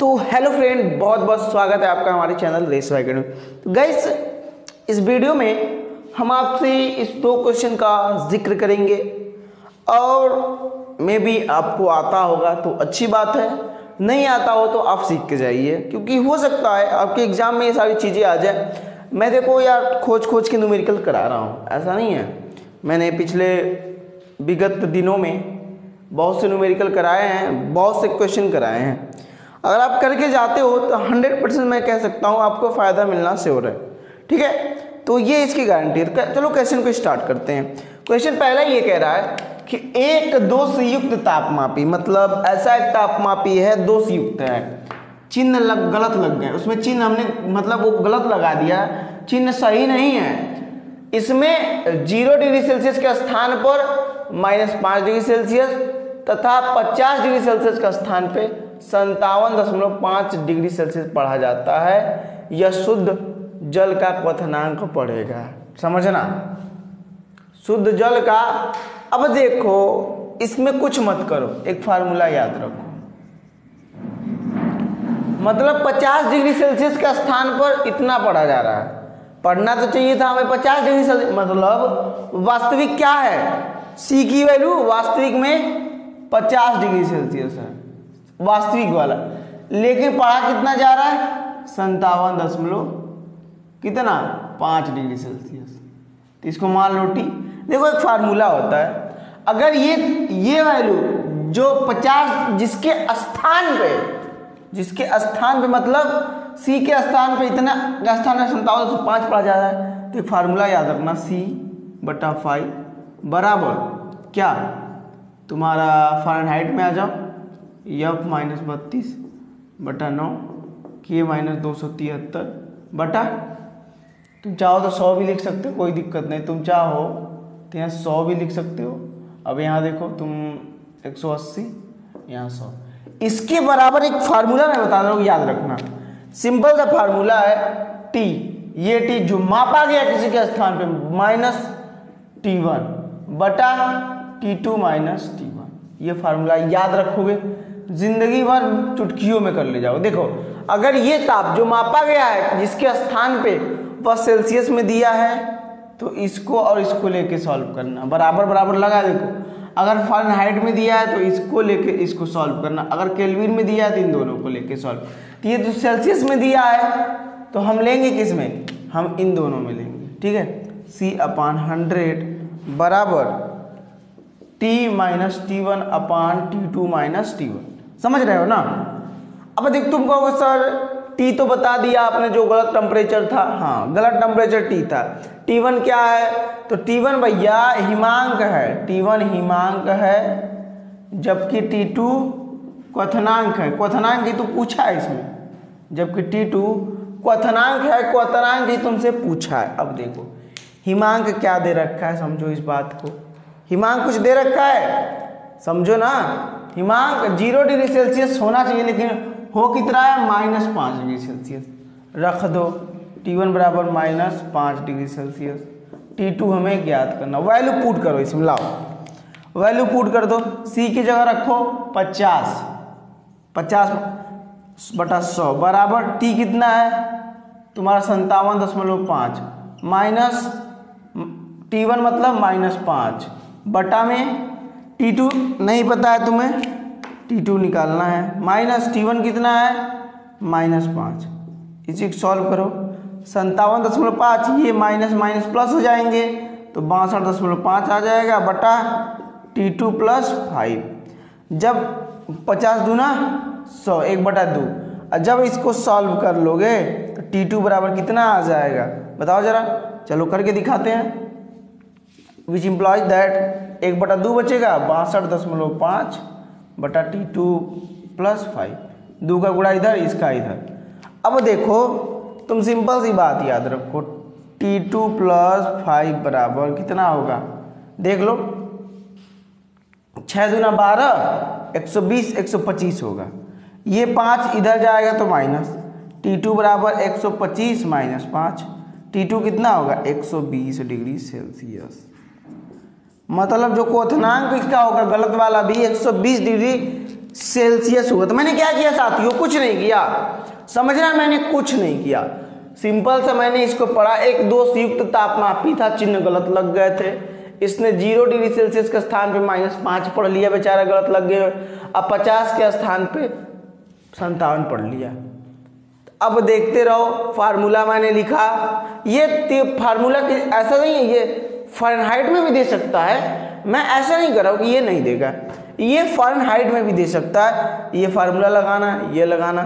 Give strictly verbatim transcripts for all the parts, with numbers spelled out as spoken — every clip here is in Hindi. तो हेलो फ्रेंड, बहुत बहुत स्वागत है आपका हमारे चैनल रेसेवा एकेडमी। तो गाइस, इस वीडियो में हम आपसे इस दो क्वेश्चन का जिक्र करेंगे और मे बी आपको आता होगा तो अच्छी बात है, नहीं आता हो तो आप सीख के जाइए, क्योंकि हो सकता है आपके एग्ज़ाम में ये सारी चीज़ें आ जाए। मैं देखो यार खोज खोज के न्यूमेरिकल करा रहा हूँ, ऐसा नहीं है। मैंने पिछले विगत दिनों में बहुत से न्यूमेरिकल कराए हैं, बहुत से क्वेश्चन कराए हैं। अगर आप करके जाते हो तो हंड्रेड परसेंट मैं कह सकता हूँ आपको फ़ायदा मिलना श्योर है, ठीक है। तो ये इसकी गारंटी है। चलो क्वेश्चन को स्टार्ट करते हैं। क्वेश्चन पहला ये कह रहा है कि एक दो से युक्त तापमापी, मतलब ऐसा एक तापमापी है दो से युक्त है, चिन्ह लग गलत लग गए, उसमें चिन्ह हमने मतलब वो गलत लगा दिया, चिन्ह सही नहीं है। इसमें जीरो डिग्री सेल्सियस के स्थान पर माइनस पाँच डिग्री सेल्सियस तथा पचास डिग्री सेल्सियस का स्थान पे संतावन दशमलव पाँच डिग्री सेल्सियस पढ़ा जाता है। यह शुद्ध जल का क्वथनांक पड़ेगा, समझना, शुद्ध जल का। अब देखो, इसमें कुछ मत करो, एक फार्मूला याद रखो, मतलब पचास डिग्री सेल्सियस के स्थान पर इतना पढ़ा जा रहा है, पढ़ना तो चाहिए था हमें पचास डिग्री सेल्सियस, मतलब वास्तविक क्या है, सी की वैल्यू वास्तविक में पचास डिग्री सेल्सियस है, वास्तविक वाला। लेकिन पढ़ा कितना जा रहा है, संतावन दशमलव कितना पाँच डिग्री सेल्सियस। तो इसको मान लो टी। देखो एक फार्मूला होता है, अगर ये ये वैल्यू जो पचास जिसके स्थान पे जिसके स्थान पे मतलब सी के स्थान पे इतना का स्थान है संतावन दशमलव पाँच पढ़ा जा रहा है, तो फार्मूला याद रखना, सी बटा फाइव बराबर क्या, तुम्हारा फ़ारेनहाइट में आ जाओ, यफ माइनस बत्तीस बटा नौ, के माइनस दो सौ तिहत्तर बटा, तुम चाहो तो सौ भी लिख सकते हो, कोई दिक्कत नहीं, तुम चाहो तो यहाँ सौ भी लिख सकते हो। अब यहाँ देखो तुम एक सौ अस्सी, यहाँ सौ, इसके बराबर एक फार्मूला मैं बता रहा हूँ, याद रखना, सिंपल सा फार्मूला है टी। ये टी जो मापा गया किसी के स्थान पे माइनस टी वन बटा T two minus T one, ये फार्मूला याद रखोगे, जिंदगी भर चुटकियों में कर ले जाओ। देखो, अगर ये ताप जो मापा गया है जिसके स्थान पे वह सेल्सियस में दिया है, तो इसको और इसको लेके सॉल्व करना, बराबर बराबर लगा। देखो, अगर फ़ारेनहाइट में दिया है तो इसको लेके इसको सॉल्व करना, अगर केल्विन में दिया है तो इन दोनों को लेके सॉल्व। ये जो सेल्सियस में दिया है तो हम लेंगे किस में, हम इन दोनों में लेंगे, ठीक है। सी अपान हंड्रेड बराबर टी माइनस टी वन अपान T two minus T one, समझ रहे हो ना। अब देख, तुम कहोगे सर टी तो बता दिया आपने जो गलत टेम्परेचर था, हाँ गलत टेम्परेचर टी था, टी वन क्या है, तो टी वन भैया हिमांक है, टी वन हिमांक है, जबकि टी टू क्वथनांक है, क्वथनांक ही तो पूछा है इसमें, जबकि टी टू क्वथनांक है, क्वथनांक ही तुमसे पूछा है। अब देखो हिमांक क्या दे रखा है, समझो इस बात को, हिमांक कुछ दे रखा है, समझो ना, हिमांक जीरो डिग्री सेल्सियस होना चाहिए, लेकिन हो कितना है, माइनस पाँच डिग्री सेल्सियस रख दो। टी वन बराबर माइनस पाँच डिग्री सेल्सियस, टी टू हमें ज्ञात करना, वैल्यू पुट करो, इसमें लाओ वैल्यू पुट कर दो, सी की जगह रखो पचास, पचास बटा सौ बराबर टी कितना है तुम्हारा संतावन दशमलव पाँच माइनस टी वन मतलब माइनस पाँच बटा में टी टू नहीं पता है तुम्हें, टी टू निकालना है, माइनस टी वन कितना है माइनस पाँच, इसी को सॉल्व करो, संतावन दशमलव पाँच, ये माइनस माइनस प्लस हो जाएंगे तो बासठ दशमलव पाँच आ जाएगा बटा टी टू प्लस फाइव, जब पचास दूना सौ, एक बटा दो, और जब इसको सॉल्व कर लोगे तो टी टू बराबर कितना आ जाएगा, बताओ ज़रा, चलो करके दिखाते हैं। विच इम्प्लॉइज दैट एक बटा दो बचेगा, बासठ दशमलव पाँच बटा टी टू प्लस फाइव, दो का गुणा इधर इसका इधर। अब देखो तुम सिंपल सी बात याद रखो, टी टू प्लस फाइव बराबर कितना होगा, देख लो, छः दूना बारह, एक सौ बीस, एक सौ पच्चीस होगा, ये पाँच इधर जाएगा तो माइनस, टी टू बराबर एक सौ पच्चीस माइनस पाँच, टी टू कितना होगा एक सौ बीस डिग्री सेल्सियस, मतलब जो क्वथनांक इसका होगा गलत वाला भी एक सौ बीस डिग्री सेल्सियस होगा। तो मैंने क्या किया साथियों, कुछ नहीं किया, समझना मैंने कुछ नहीं किया, सिंपल से मैंने इसको पढ़ा। एक दो संयुक्त तापमापी था, चिन्ह गलत लग गए थे, इसने जीरो डिग्री सेल्सियस के स्थान पे माइनस पाँच पढ़ लिया, बेचारा गलत लग गया, अब पचास के स्थान पे संतावन पढ़ लिया। अब देखते रहो, फार्मूला मैंने लिखा, ये फार्मूला ऐसा नहीं है, ये फ़ारेनहाइट में भी दे सकता है, मैं ऐसा नहीं कर रहा हूँ कि ये नहीं देगा, ये फ़ारेनहाइट में भी दे सकता है। ये फार्मूला लगाना, ये लगाना,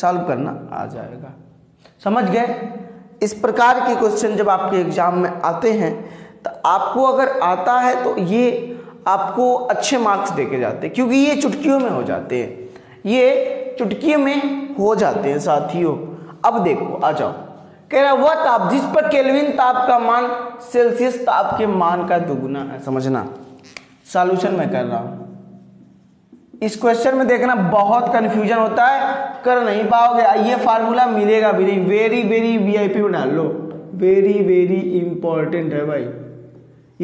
सॉल्व करना आ जाएगा। समझ गए? इस प्रकार के क्वेश्चन जब आपके एग्ज़ाम में आते हैं तो आपको अगर आता है तो ये आपको अच्छे मार्क्स दे के जाते हैं, क्योंकि ये चुटकियों में हो जाते हैं, ये चुटकियों में हो जाते हैं साथियों। अब देखो, आ जाओ, कह रहा वह ताप जिस पर केल्विन ताप का मान सेल्सियस ताप के मान का दुगुना है। समझना, सॉल्यूशन मैं कर रहा हूँ। इस क्वेश्चन में देखना बहुत कंफ्यूजन होता है, कर नहीं पाओगे। ये फार्मूला मिलेगा भी नहीं, very very V I P में डाल लो, वेरी वेरी इंपॉर्टेंट है भाई,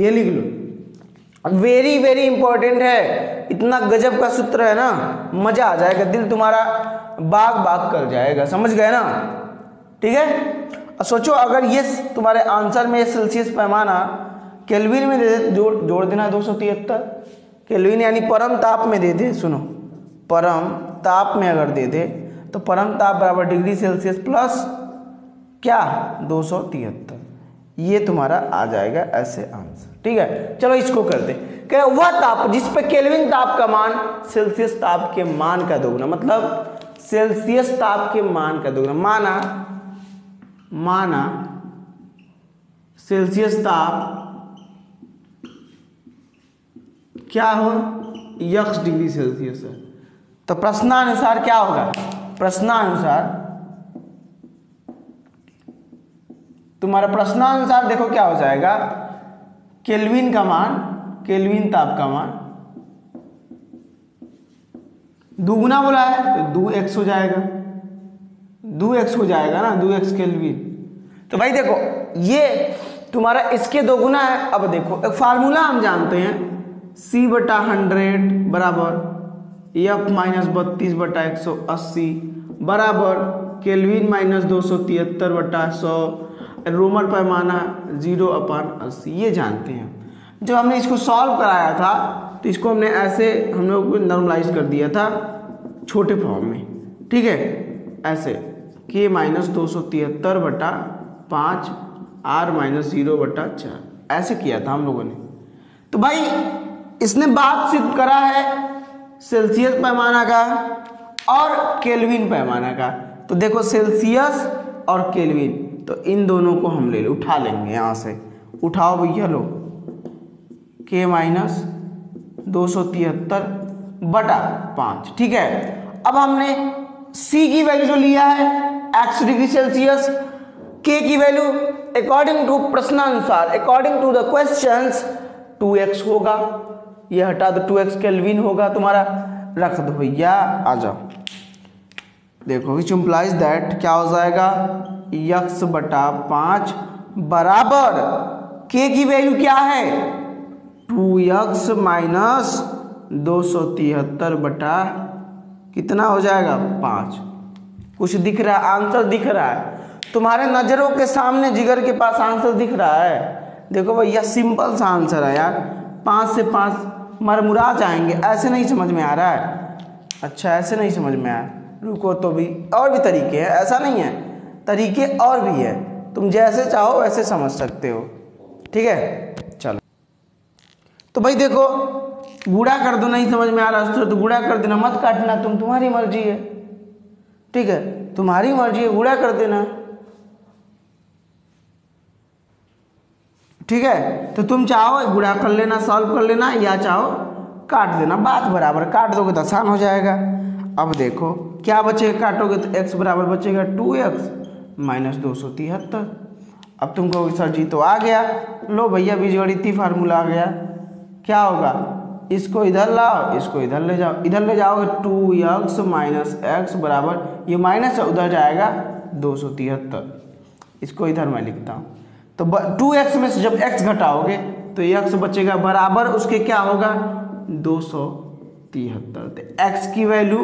ये लिख लो, वेरी वेरी इंपॉर्टेंट है। इतना गजब का सूत्र है ना, मजा आ जाएगा, दिल तुम्हारा बाग बाग कर जाएगा। समझ गए ना? ठीक है, सोचो अगर ये तुम्हारे आंसर में सेल्सियस पैमाना केल्विन में दे दे, जोड़ जोड़ देना दो सौ तिहत्तर, केल्विन यानी परम ताप में दे दे, सुनो परम ताप में अगर दे दे तो परम ताप बराबर डिग्री सेल्सियस प्लस क्या दो सौ तिहत्तर, ये तुम्हारा आ जाएगा ऐसे आंसर। ठीक है, चलो इसको कर दे। क्या वह ताप जिस पे केल्विन ताप का मान सेल्सियस ताप के मान का दोगुना, मतलब सेल्सियस ताप के मान का दोगुना, माना माना सेल्सियस ताप क्या हो यक्स डिग्री सेल्सियस है, तो प्रश्नानुसार क्या होगा, प्रश्नानुसार तुम्हारा प्रश्नानुसार देखो क्या हो जाएगा, केल्विन का मान, केल्विन ताप का मान दुगुना बोला है तो दो एक्स हो जाएगा, दो एक्स हो जाएगा ना, दो एक्स केल्विन। तो भाई देखो ये तुम्हारा इसके दोगुना है। अब देखो एक फार्मूला हम जानते हैं, सी बटा हंड्रेड बराबर एफ माइनस बत्तीस बटा एक सौ अस्सी बराबर केल्विन माइनस दो सौ तिहत्तर बटा सौ रोमर पैमाना जीरो अपान अस्सी, ये जानते हैं। जब हमने इसको सॉल्व कराया था तो इसको हमने ऐसे हम लोग नॉर्मलाइज कर दिया था छोटे फॉर्म में, ठीक है, ऐसे के माइनस दो सौ तिहत्तर बटा पाँच आर माइनस जीरो बटा चार, ऐसे किया था हम लोगों ने। तो भाई इसने बात सिद्ध करा है सेल्सियस पैमाना का और केल्विन पैमाना का, तो देखो सेल्सियस और केल्विन, तो इन दोनों को हम ले लो, उठा लेंगे यहाँ से, उठाओ भैया लो, के माइनस दो सौ तिहत्तर बटा पाँच, ठीक है। अब हमने C की वैल्यू जो लिया है x डिग्री सेल्सियस, K की वैल्यू अकॉर्डिंग टू प्रश्नानुसार, according to the questions two X होगा, ये हटा दो टू एक्स केल्विन होगा तुम्हारा, रख दो भैया, आ जाओ। देखो विच इम्प्लाइज दैट क्या हो जाएगा यक्स बटा पाँच बराबर के की वैल्यू क्या है टू यक्स माइनस दो सौ तिहत्तर बटा कितना हो जाएगा पाँच। कुछ दिख रहा है, आंसर दिख रहा है तुम्हारे नज़रों के सामने, जिगर के पास आंसर दिख रहा है। देखो भैया सिंपल सा आंसर है यार, पाँच से पाँच मरमुरा जाएंगे, ऐसे नहीं समझ में आ रहा है, अच्छा ऐसे नहीं समझ में आया, रुको तो भी और भी तरीके हैं, ऐसा नहीं है, तरीके और भी है, तुम जैसे चाहो वैसे समझ सकते हो, ठीक है। चलो तो भाई देखो गुणा कर दो, नहीं समझ में आ रहा है तो गुणा कर देना, मत काटना तुम, तुम्हारी मर्जी है, ठीक है, तुम्हारी मर्जी है, गुणा कर देना, ठीक है। तो तुम चाहो गुणा कर लेना, सॉल्व कर लेना, या चाहो काट देना, बात बराबर, काट दोगे तो आसान हो जाएगा। अब देखो क्या बचेगा, काटोगे तो x बराबर बचेगा टू एक्स माइनस दो सौ तिहत्तर। अब तुम कहोगे सर जी तो आ गया, लो भैया बीजगणितीय फार्मूला आ गया, क्या होगा, इसको इधर लाओ, इसको इधर ले जाओ, इधर ले जाओगे टू एक्स माइनस एक्स बराबर, ये माइनस उधर जाएगा दो सौ तिहत्तर, इसको इधर मैं लिखता हूँ, तो टू एक्स में से जब x घटाओगे तो x बचेगा बराबर उसके क्या होगा दो सौ तिहत्तर। तो एक्स की वैल्यू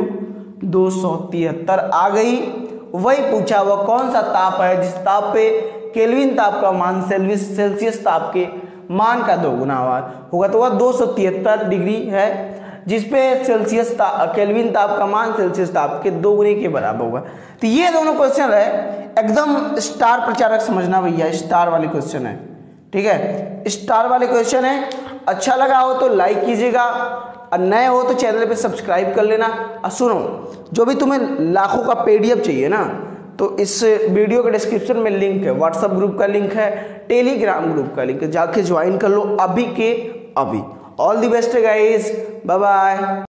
दो सौ तिहत्तर आ गई। वही पूछा हुआ कौन सा ताप है जिस ताप पे केल्विन ताप का मान सेल्सियस ताप के मान का दोगुना होगा, तो वह दो सौ तिहत्तर डिग्री है, जिसपे सेल्सियस ताप केल्विन ताप का मान सेल्सियस ताप के दोगुने के बराबर होगा। तो ये दोनों क्वेश्चन है एकदम स्टार प्रचारक समझना भैया, स्टार वाले क्वेश्चन है, ठीक है, स्टार वाले क्वेश्चन है। अच्छा लगा हो तो लाइक कीजिएगा और नए हो तो चैनल पे सब्सक्राइब कर लेना। और सुनो, जो भी तुम्हें लाखों का पीडीएफ चाहिए ना, तो इस वीडियो के डिस्क्रिप्शन में लिंक है, व्हाट्सअप ग्रुप का लिंक है, टेलीग्राम ग्रुप का लिंक है, जाके ज्वाइन कर लो अभी के अभी। All the best guys, bye bye.